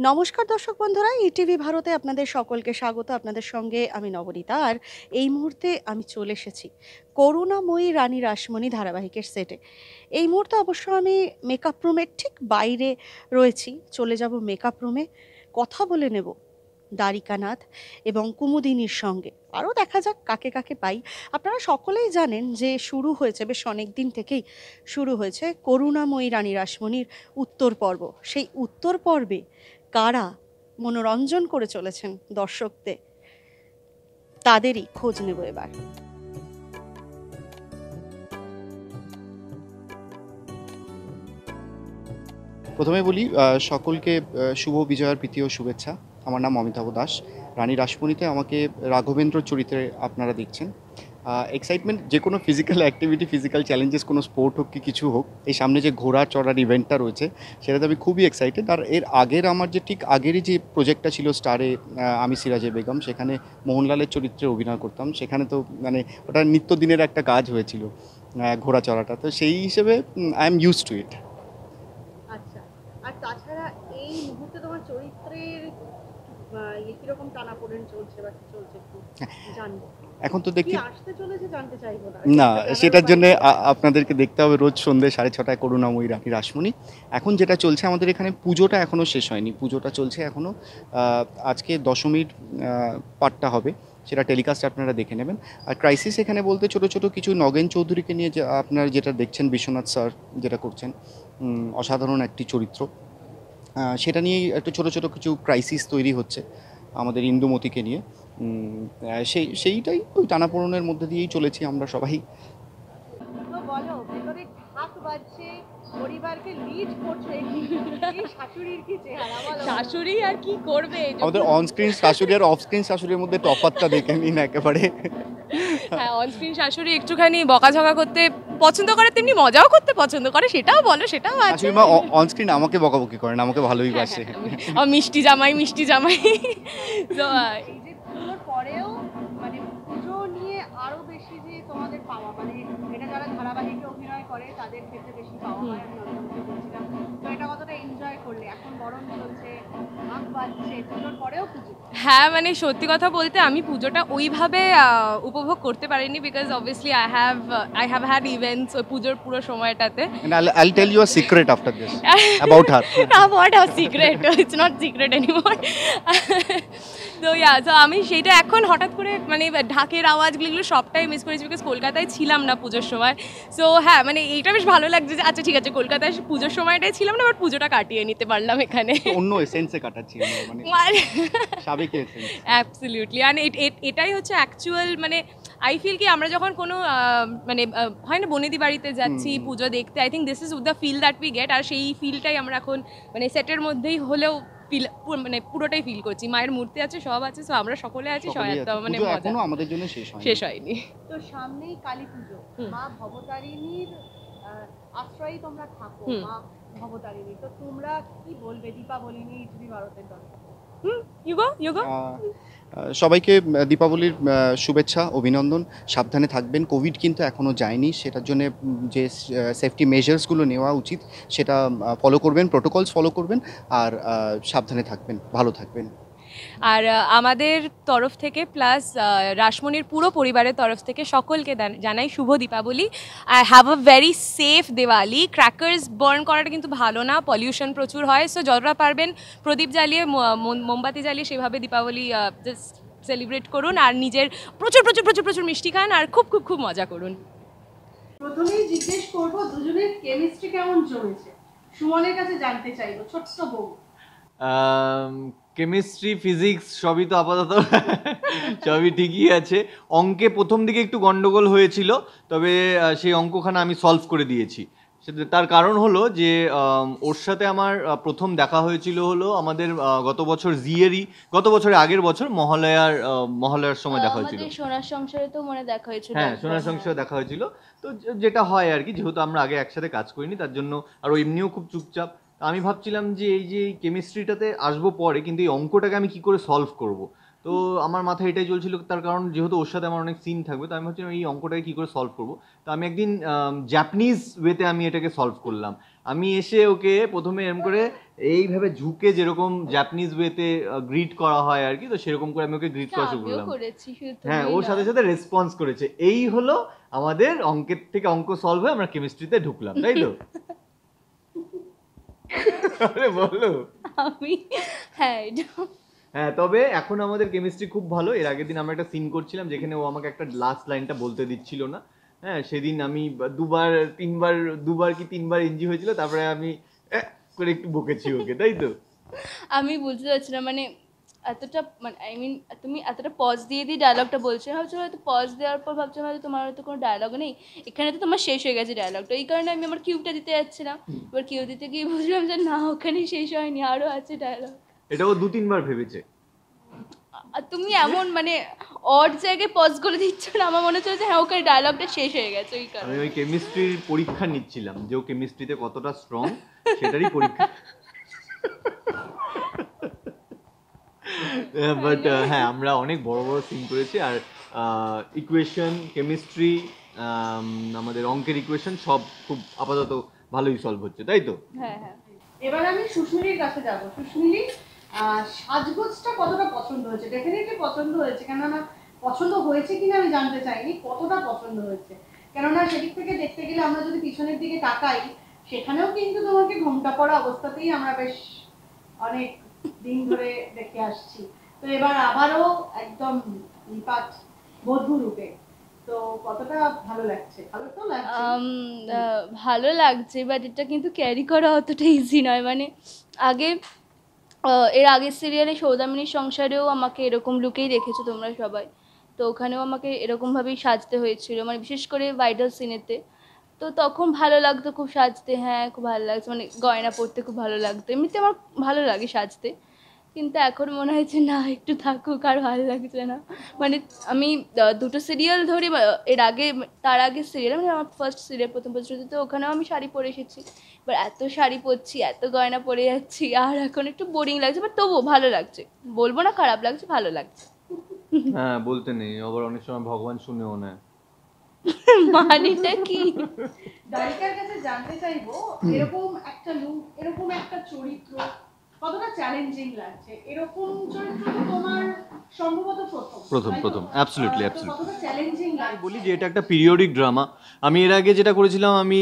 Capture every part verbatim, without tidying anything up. नमस्कार दर्शक बंधुरा इटीवी भारत आपनादेर सकलके स्वागत। आपनादेर संगे आमी नवनीता और एई मुहूर्ते आमी चले एसेछि करुणामयी रानी रशमणी धारावाहिकेर सेटे। एई मुहूर्ते अवश्य आमी मेकअप रूमेर ठीक बाइरे रयेछि। चले जाब मेकअप रूमे, कथा बोले नेब दारिकानाथ एवं कुमुदिनीर संगे। आरो देखा जाक काके काके पाई। आपनारा सकलेई जानेन जे शुरू हयेछे, बेश अनेक दिन थेकेई शुरू हयेछे करुणामयी रानी रशमणीर उत्तर पर्व। सेई उत्तर पर्वे कारा मनोरंजन करे चलेछेन दर्शकदेर, तादेरई खोज नेब एबार। प्रथमेई बोली सकलके शुभ विजयार प्रीति ओ शुभेच्छा। आमार नाम अमिताभ दास। रानी रशमणीते आमाके राघवेंद्र चरित्रे आपनारा देखछेन। एक्साइटमेंट जे कोनो फिजिकल एक्टिविटी, फिजिकल चैलेंजेस, कोनो स्पोर्ट होक कि किछु होक, एई सामने जे घोड़ा चढ़ार इवेंटटा रयेछे सेटाते आमि खूबई एक्साइटेड। और एर आगेर आमार जे ठीक आगेरई जे प्रोजेक्टटा छिलो स्टारे आमि सिराजे बेगम, सेखाने मोहनलालेर चरित्रे अभिनय करताम। सेखाने तो माने ओटा नित्यदिनेर एकटा काज हयेछिलो घोड़ा चढ़ाटा, तो सेई हिसेबे I am used to it. अच्छा, और ताछाड़ा एई मुहूर्ते तोमार चरित्रेर रोज सन्धे साढ़े छटाय करुणामयी रानी रशमणी एखन जेटा चलछे आमादेर एखाने। पुजोटा एखोनो शेष हयनि, पुजोटा चलछे एखोनो। आज के दशमीर पार्टटा हबे, सेटा टेलिकास्ट आपनारा देखे नेबेन। और क्राइसिस एखाने बोलते छोटो छोटो किछु नगेन चौधरी के निये आपनारा जेटा देखछेन, विष्णुनाथ सर जेटा करछेन असाधारण एकटी चरित्र, सेटा निये एकटु छोटो छोटो किछु क्राइसिस तैरी होच्छे आमादेर इंदुमती के निये। सेइटाई ओई टानापोड़ेर मध्य दिएई चलेछि आमरा सबाई। तो बोलो भीतरे ठाक बाजছে, পরিবারকে লিড করছে এই শাশুড়ির কি চেহারা, বলো শাশুড়ি আর কি করবে। আমাদের অন স্ক্রিন শাশুড়ি আর অফ স্ক্রিন শাশুড়ির মধ্যে তফাৎটা দেখে নিন একেবারে। হ্যাঁ, অন স্ক্রিন শাশুড়ি একটুখানি বকাঝকা করতে পছন্দ করে, তেমনি মজাও করতে পছন্দ করে, সেটাও বলো সেটাও আছে। শাশুড়ি মা অন স্ক্রিন আমাকে বকাবকি করেন, আমাকে ভালোই বাসে। আর মিষ্টি জামাই মিষ্টি জামাই তো এই যে পুরোর পরেও মানে পুরো নিয়ে আরো বেশি যে তোমাদের পাওয়া, মানে এটা যারা ধারাবাহিকে অভিনয় করে তাদের ক্ষেত্রে বেশি পাওয়া হয়। আমি অন্যকে বলছিলাম তো এটা কতটা এনজয় করলে এখন গরম চলছে আগ বাজছে পুজোর পরেও পুজো। হ্যাঁ, মানে সত্যি কথা বলতে আমি পুজোটা ওইভাবে উপভোগ করতে পারিনি, because obviously I have I have had events ওই পুজোর পুরো সময়টাতে। And I will tell you a secret after this about her. না, what a secret, it's not secret anymore. তো ইয়া, সো আমি সেটা এখন হঠাৎ করে মানে ঢাকের আওয়াজগুলো এগুলো সবটাই মিস করেছি, বিকজ কলকাতায় ছিলাম না পুজোর সময়। সো হ্যাঁ, মানে এইটা বেশ ভালো লাগছে যে আচ্ছা ঠিক আছে কলকাতায় পুজোর সময়টাই ছিলাম না, বাট পুজোটা কাটিয়ে নিতে পারলাম এখানে। অন্য এসেন্সে কাটাচ্ছি মানে সাবেক এসেন্স। অ্যাবসলিউটলি, আর এটাই হচ্ছে অ্যাকচুয়াল। মানে আই ফিল কি আমরা যখন কোনো মানে হয় না বনেদি বাড়িতে যাচ্ছি পুজো দেখতে, I think this is the feel that we get. আর সেই ফিলটাই আমরা এখন মানে সেটের মধ্যেই হলেও ফিল মানে পুরোটাই ফিল করছি। মায়ের মূর্তি আছে, সব আছে, সো আমরা সকলে আছি সহায়তা মানে এখনো আমাদের জন্য শেষ হয়নি, শেষ হয়নি। তো সামনেই কালী পূজো, মা ভবতারিণীর আশ্রয় তোমরা থাকো, মা ভবতারিণী। তো তোমরা কি বলবে দীপাবলি নিয়ে ইটিভি ভারতের দর্শক? Hmm, you go you go. সবাইকে দীপাবলির শুভেচ্ছা অভিনন্দন। সাবধানে থাকবেন, কোভিড কিন্তু এখনও যায়নি, সেটার জন্যে যে সেফটি মেজার্সগুলো নেওয়া উচিত সেটা ফলো করবেন, প্রোটোকলস ফলো করবেন, আর সাবধানে থাকবেন, ভালো থাকবেন। আর আমাদের তরফ থেকে প্লাস রাসমণির পুরো পরিবারের তরফ থেকে সকলকে জানাই শুভ দীপাবলি। আর have a very safe Diwali. Crackers burn করাটা কিন্তু ভালো না, পলিউশন প্রচুর হয়, সো যতটা পারবেন প্রদীপ জ্বালিয়ে মোমবাতি জ্বালিয়ে সেভাবে দীপাবলি জাস্ট সেলিব্রেট করুন। আর নিজের প্রচুর প্রচুর প্রচুর প্রচুর মিষ্টি খান, আর খুব খুব খুব মজা করুন। প্রথমেই জিজ্ঞেস করব দুজনের কেমিস্ট্রি কেমন জমেছে, সুমনের কাছে জানতে চাইবো। ছোট্ট বউ কেমিস্ট্রি ফিজিক্স সবই তো আপাতত সবই ঠিকই আছে। অঙ্কে প্রথম দিকে একটু গন্ডগোল হয়েছিল, তবে সেই অঙ্কখানা আমি সলভ করে দিয়েছি। সেটা তার কারণ হলো যে ওর সাথে আমার প্রথম দেখা হয়েছিল হলো আমাদের গত বছর জিয়েরই গত বছরের আগের বছর মহালয়ার মহালয়ার সময় দেখা হয়েছিল। সোনার সংসারে তো মনে দেখা হয়েছিল। হ্যাঁ, সোনার সংসারে দেখা হয়েছিল। তো যেটা হয় আর কি, যেহেতু আমরা আগে একসাথে কাজ করিনি তার জন্য, আর এমনিও খুব চুপচাপ। আমি ভাবছিলাম যে এই যে কেমিস্ট্রিটাতে আসবো পরে, কিন্তু এই অঙ্কটাকে আমি কী করে সলভ করব, तो আমার মাথায় এটাই চলছিল, তার কারণ যেহেতু ওর সাথে আমার অনেক সিন থাকবে, তো আমি ভাবছিলাম এই অঙ্কটাকে কী করে সলভ করবো। তো আমি একদিন জাপানিজ ওয়েতে আমি এটাকে সলভ করলাম। আমি এসে ওকে প্রথমে এরম করে এইভাবে ঝুঁকে যেরকম জাপানিজ ওয়েতে গ্রিট করা হয় আর কি, তো সেরকম করে আমি ওকে গ্রিট করা শুরু করলাম। হ্যাঁ, ওর সাথে সাথে রেসপন্স করেছে। এই হলো আমাদের অঙ্কের থেকে অঙ্ক সলভ হয়ে আমরা কেমিস্ট্রিতে ঢুকলাম, তাই তো? বলো। আমি হ্যাঁ হ্যাঁ, তবে এখন আমাদের কেমিস্ট্রি খুব ভালো। এর আগের দিন আমরা একটা সিন করছিলাম যেখানে ও আমাকে একটা লাস্ট লাইনটা বলতে দিচ্ছিল না। হ্যাঁ, সেদিন আমি দুবার তিনবার দুবার কি তিনবার ইঞ্জি হয়েছিল, তারপরে আমি করে একটু বকেছি ওকে, তাই তো? আমি বুঝতে পারছিলাম মানে এতটা মানে আই মিন তুমি এতটা পজ দিয়ে দিয়ে ডায়লগটা বলছো, ভাবছো হয়তো পজ দেওয়ার পর ভাবছো হয়তো তোমার হয়তো কোনো ডায়লগ নেই, এখানে তো তোমার শেষ হয়ে গেছে ডায়লগটা। এই কারণে আমি আমার কিউটা দিতে যাচ্ছিলাম, এবার কিউ দিতে গিয়ে বুঝলাম যে না, ওখানে শেষ হয়নি, আরও আছে ডায়লগ। এটাও দু তিনবার ভেবেছে। তুমি এমন মানে অড জায়গায় পজ করে দিচ্ছ না, আমার মনে হচ্ছে হ্যাঁ ওখানে ডায়লগটা শেষ হয়ে গেছে। ওই কারণে আমি ওই কেমিস্ট্রির পরীক্ষা নিচ্ছিলাম যে ও কেমিস্ট্রিতে কতটা স্ট্রং, সেটারই পরীক্ষা। বাট হ্যাঁ, আমরা অনেক বড় বড় সিন করেছি। আর ইকুয়েশন, কেমিস্ট্রি, আমাদের অঙ্কের ইকুয়েশন সব খুব আপাতত ভালোই সলভ হচ্ছে, তাই তো? হ্যাঁ হ্যাঁ। এবার আমি সুশীলের কাছে যাব। সুশীল, সাজগোজটা কতটা পছন্দ হয়েছে? ডেফিনেটলি পছন্দ হয়েছে, কেননা পছন্দ হয়েছে কিনা আমি জানতে চাইনি, কতটা পছন্দ হয়েছে। কেননা সেদিক থেকে দেখতে গেলে আমরা যদি পিছনের দিকে তাকাই, সেখানেও কিন্তু তোমাকে ঘোমটা পড়া অবস্থাতেই আমরা বেশ অনেক দিন ধরে দেখে আসছি। তো এবার আবারও একদম নিপাট বধূ রূপে, তো কতটা ভালো লাগছে? ভালো তো লাগছে, ভালো লাগছে, বাট এটা কিন্তু ক্যারি করা অতটা ইজি নয়। মানে আগে এর আগের সিরিয়ালে সৌদামিনীর সংসারেও আমাকে এরকম লুকেই দেখেছো তোমরা সবাই, তো ওখানেও আমাকে এরকমভাবেই সাজতে হয়েছিল, মানে বিশেষ করে ভাইটাল সিনেতে। তো তখন ভালো লাগতো খুব সাজতে, হ্যাঁ খুব ভালো লাগছে, মানে গয়না পরতে খুব ভালো লাগতো, এমনিতে আমার ভালো লাগে সাজতে। কিন্তু এখন মনে হয়েছে না, একটু থাকুক, আর ভালো লাগছে না। মানে আমি দুটো সিরিয়াল ধরে, এর আগে তার আগের সিরিয়াল মানে আমার ফার্স্ট সিরিয়াল প্রথম প্রতিশ্রুতি, তো ওখানেও আমি শাড়ি পরে এসেছি, এবার এত শাড়ি পরছি, এত গয়না পরে যাচ্ছি, আর এখন একটু বোরিং লাগছে, বাট তবুও ভালো লাগছে, বলবো না খারাপ লাগছে, ভালো লাগছে। হ্যাঁ, বলতে নেই, আবার অনেক সময় ভগবান শুনেও না মানেটা কি। দারিকার কাছে জানতে চাইবো, এরকম একটা লুক, এরকম একটা চরিত্র কতটা চ্যালেঞ্জিং লাগছে? এরকম চরিত্র তো তোমার সম্ভবত প্রথম প্রথম প্রথম অ্যাবসলিউটলি অ্যাবসলিউটলি কতটা চ্যালেঞ্জিং লাগে বলি, যে এটা একটা পিরিয়ডিক ড্রামা। আমি এর আগে যেটা করেছিলাম, আমি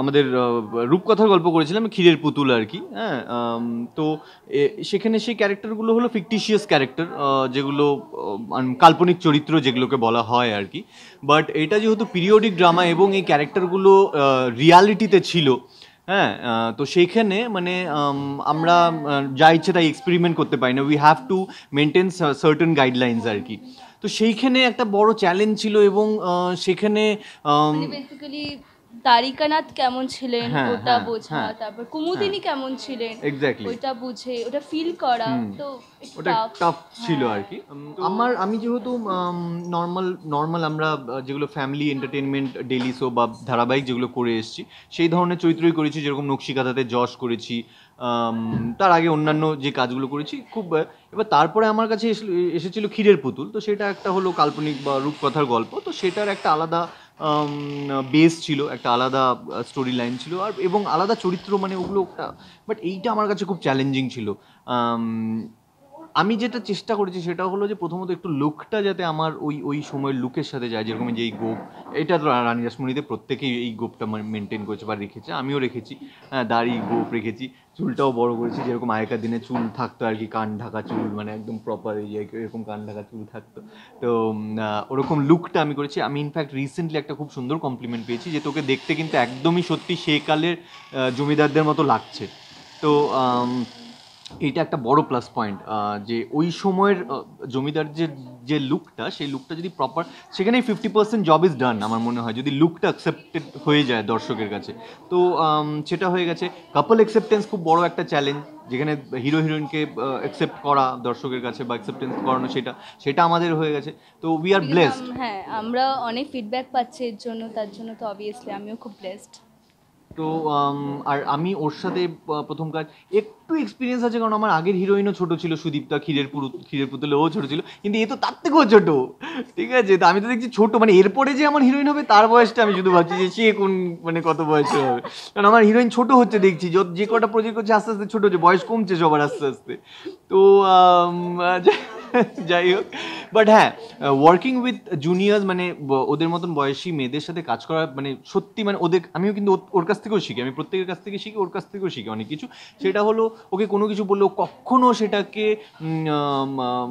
আমাদের রূপকথার গল্প করেছিলাম, ক্ষীরের পুতুল আর কি। হ্যাঁ, তো সেখানে সেই ক্যারেক্টারগুলো হলো ফিকটিশিয়াস ক্যারেক্টার, যেগুলো কাল্পনিক চরিত্র যেগুলোকে বলা হয় আর কি। বাট এটা যেহেতু পিরিয়ডিক ড্রামা এবং এই ক্যারেক্টারগুলো রিয়ালিটিতে ছিল, হ্যাঁ, তো সেইখানে মানে আমরা যা ইচ্ছে তাই এক্সপেরিমেন্ট করতে পারি না, we have to maintain certain guidelines আর কি। তো সেইখানে একটা বড় চ্যালেঞ্জ ছিল, এবং সেখানে বেসিক্যালি দারিকানাথ কেমন ছিলেন ওটা বোঝা, তারপর কুমুদিনী কেমন ছিলেন ওটা বুঝে ওটা ফিল করা, তো ওটা টাফ ছিল আর কি। আমার আমি যেহেতু নর্মাল নর্মাল আমরা যেগুলো ফ্যামিলি এন্টারটেনমেন্ট ডেইলি শো বা ধারাবাহিক যেগুলো করে এসেছি, সেই ধরনের চরিত্রই করেছি, যেরকম নকশিকাঁথাতে যশ করেছি, তার আগে অন্যান্য যে কাজগুলো করেছি খুব। এবার তারপরে আমার কাছে এসেছিল ক্ষীরের পুতুল, তো সেটা একটা হলো কাল্পনিক বা রূপকথার গল্প, তো সেটার একটা আলাদা বেস ছিল, একটা আলাদা স্টোরি লাইন ছিল, আর এবং আলাদা চরিত্র, মানে ওগুলো একটা। বাট এইটা আমার কাছে খুব চ্যালেঞ্জিং ছিল। আমি যেটা চেষ্টা করেছি সেটা হলো যে প্রথমত একটু লুকটা যাতে আমার ওই ওই সময়ের লুকের সাথে যায়, যেরকম যে এই গোপ, এটা তো রানী রশমণীতে প্রত্যেকেই এই গোপটা মেনটেন করেছে বা রেখেছে, আমিও রেখেছি। হ্যাঁ, দাড়ি গোপ রেখেছি, চুলটাও বড় করেছি, যেরকম আগেকার দিনে চুল থাকতো আর কি, কান ঢাকা চুল, মানে একদম প্রপার এরকম কান ঢাকা চুল থাকতো, তো ওরকম লুকটা আমি করেছি। আমি ইনফ্যাক্ট রিসেন্টলি একটা খুব সুন্দর কমপ্লিমেন্ট পেয়েছি যে তোকে দেখতে কিন্তু একদমই সত্যি সেকালের জমিদারদের মতো লাগছে, তো এটা একটা বড় প্লাস পয়েন্ট যে ওই সময়ের জমিদার যে যে লুকটা, সেই লুকটা যদি প্রপার, সেখানেই fifty percent job is done আমার মনে হয়, যদি লুকটা অ্যাকসেপ্টেড হয়ে যায় দর্শকের কাছে, তো সেটা হয়ে গেছে। কাপল অ্যাকসেপ্টেন্স খুব বড় একটা চ্যালেঞ্জ, যেখানে হিরো হিরোইনকে অ্যাকসেপ্ট করা দর্শকের কাছে বা অ্যাকসেপ্টেন্স করানো, সেটা সেটা আমাদের হয়ে গেছে, তো উই আর ব্লেসড। হ্যাঁ, আমরা অনেক ফিডব্যাক পাচ্ছি এর জন্য, তার জন্য তো অবভিয়াসলি আমিও খুব ব্লেসড। তো আর আমি ওর সাথে প্রথম কাজ, এক একটু এক্সপেরিয়েন্স আছে কারণ আমার আগের হিরোইনও ছোট ছিল, সুদীপ্তা ক্ষীরের পুরু ক্ষীরের পুতুলেও ছোট ছিল, কিন্তু এ তো তার থেকেও ছোট। ঠিক আছে, তো আমি তো দেখছি ছোট, মানে এরপরে যে আমার হিরোইন হবে তার বয়সটা আমি শুধু ভাবছি যে সে কোন মানে কত বয়সে হবে, কারণ আমার হিরোইন ছোট হচ্ছে দেখছি, যে কটা প্রজেক্ট হচ্ছে আস্তে আস্তে ছোট হচ্ছে, বয়স কমছে সবার আস্তে আস্তে। তো যাই হোক, বাট হ্যাঁ ওয়ার্কিং উইথ জুনিয়র্স মানে ওদের মতন বয়সী মেয়েদের সাথে কাজ করা মানে সত্যি মানে ওদের আমিও কিন্তু ওর কাছ থেকেও শিখি, আমি প্রত্যেকের কাছ থেকে শিখি, ওর কাছ থেকেও শিখি অনেক কিছু। সেটা হলো ওকে কোনো কিছু বললেও কখনো সেটাকে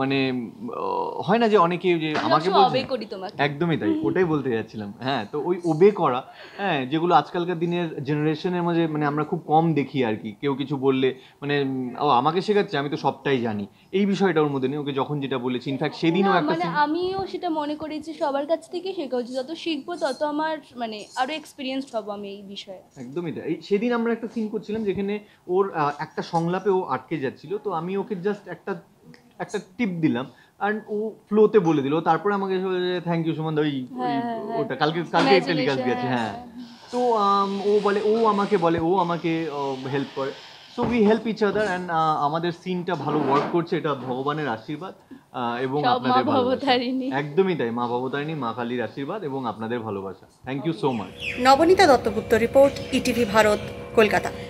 মানে হয় না যে অনেকে যে আমাকে একদমই তাই, ওটাই বলতে যাচ্ছিলাম। হ্যাঁ, তো ওই ওবে করা, হ্যাঁ, যেগুলো আজকালকার দিনের জেনারেশনের মধ্যে মানে আমরা খুব কম দেখি আর কি। কেউ কিছু বললে মানে ও আমাকে শেখাচ্ছে আমি তো সবটাই জানি, এই বিষয়টা ওর মধ্যে নেই। ওকে যখন যেটা বলেছি ইনফ্যাক্ট সেদিনও একটা আমিও সেটা মনে করি যে সবার কাছ থেকে শেখা উচিত, যত শিখবো তত আমার মানে আরো এক্সপেরিয়েন্সড হব আমি এই বিষয়ে। একদমই তাই, সেদিন আমরা একটা সিন করছিলাম যেখানে ওর একটা সংলাপে ও আটকে যাচ্ছিল, তো আমি ওকে জাস্ট একটা একটা টিপ দিলাম আর ও ফ্লোতে বলে দিল, তারপরে আমাকে থ্যাংক ইউ সুমন দা, ওই ওটা কালকে কালকে টেলিকাস্ট গেছে। হ্যাঁ, তো ও বলে ও আমাকে বলে ও আমাকে হেল্প করে, so we help each other and আমাদের সিনটা ভালো ওয়ার্ক করছে, এটা ভগবানের আশীর্বাদ এবং আপনাদের ভালোবাসা। একদমই তাই, মা ভবতারিণী মা কালীর আশীর্বাদ এবং আপনাদের ভালোবাসা। Thank you so much. Nabanita Duttagupta, report, ETV Bharat, Kolkata.